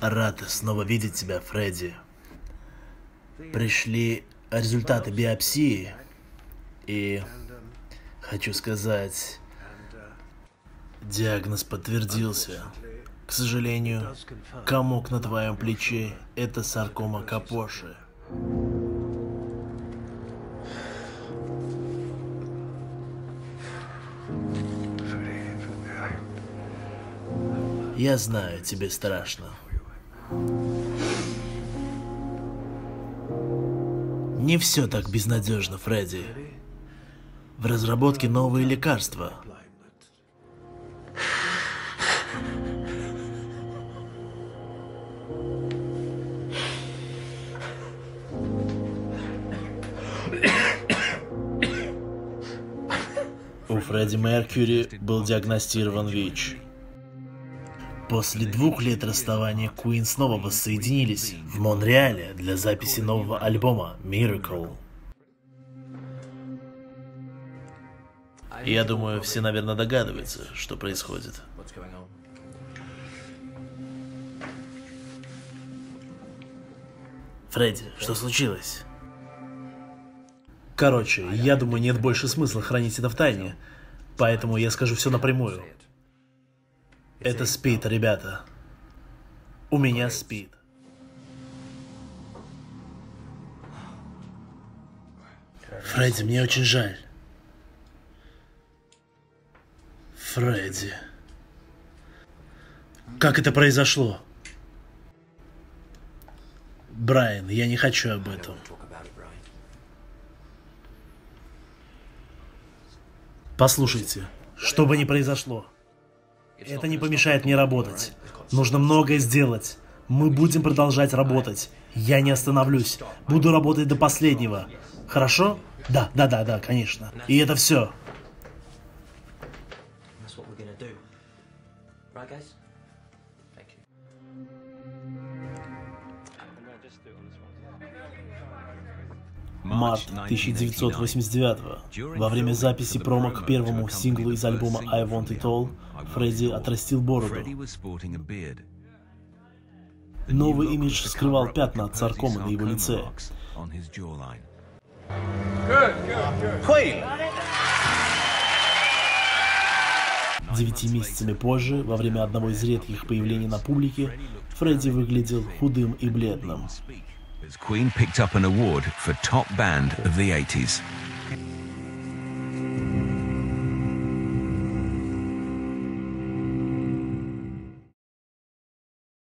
Рад снова видеть тебя, Фредди. Пришли результаты биопсии, и хочу сказать, диагноз подтвердился. К сожалению, комок на твоем плече – это саркома Капоши. Я знаю, тебе страшно. Не все так безнадежно, Фредди. В разработке новые лекарства. У Фредди Меркьюри был диагностирован ВИЧ. После 2 лет расставания Queen снова воссоединились в Монреале для записи нового альбома «Миракл». Я думаю, все, наверное, догадываются, что происходит. Фредди, что случилось? Короче, я думаю, нет больше смысла хранить это в тайне, поэтому я скажу все напрямую. Это СПИД, ребята. У меня СПИД. Фредди, мне очень жаль. Фредди. Как это произошло? Брайан, я не хочу об этом. Послушайте, что бы ни произошло, это не помешает мне работать. Нужно многое сделать. Мы будем продолжать работать. Я не остановлюсь. Буду работать до последнего. Хорошо? Да, да, да, да, конечно. И это все. Март 1989-го. Во время записи промо к первому синглу из альбома I Want It All Фредди отрастил бороду. Новый имидж скрывал пятна от саркомы на его лице. Queen! 9 месяцами позже, во время одного из редких появлений на публике, Фредди выглядел худым и бледным. Queen picked up an award for top band of the 80s.